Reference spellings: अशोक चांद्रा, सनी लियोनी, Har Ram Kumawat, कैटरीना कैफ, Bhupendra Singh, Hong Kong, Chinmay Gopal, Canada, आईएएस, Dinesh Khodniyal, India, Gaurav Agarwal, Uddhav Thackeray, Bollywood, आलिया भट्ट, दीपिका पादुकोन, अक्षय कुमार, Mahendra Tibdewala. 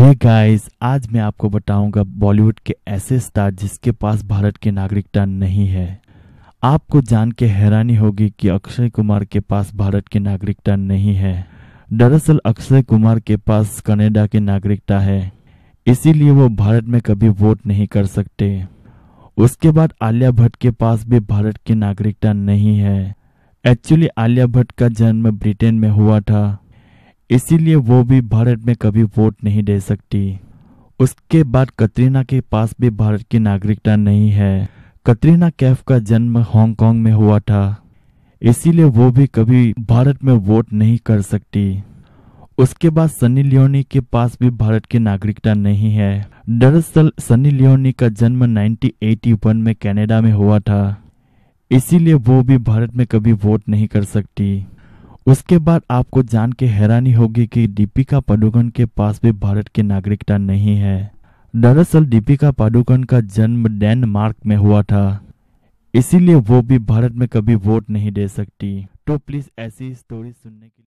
Hey guys, आज मैं आपको बताऊंगा बॉलीवुड के ऐसे स्टार जिसके पास भारत की नागरिकता नहीं है। आपको जान के हैरानी होगी कि अक्षय कुमार के पास भारत की नागरिकता नहीं है। दरअसल अक्षय कुमार के पास कनाडा की नागरिकता है, इसीलिए वो भारत में कभी वोट नहीं कर सकते। उसके बाद आलिया भट्ट के पास भी भारत की नागरिकता नहीं है। एक्चुअली आलिया भट्ट का जन्म ब्रिटेन में हुआ था, इसीलिए वो भी भारत में कभी वोट नहीं दे सकती। उसके बाद कैटरीना के पास भी भारत की नागरिकता नहीं है। कैटरीना कैफ का जन्म हांगकांग में हुआ था, इसीलिए वो भी कभी भारत में वोट नहीं कर सकती। उसके बाद सनी लियोनी के पास भी भारत की नागरिकता नहीं है। दरअसल सनी लियोनी का जन्म 1981 में कनाडा में हुआ था, इसीलिए वो भी भारत में कभी वोट नहीं कर सकती। उसके बाद आपको जान के हैरानी होगी कि दीपिका पादुकोन के पास भी भारत की नागरिकता नहीं है। दरअसल दीपिका पादुकोन का जन्म डेनमार्क में हुआ था, इसीलिए वो भी भारत में कभी वोट नहीं दे सकती। तो प्लीज ऐसी स्टोरी सुनने के लिए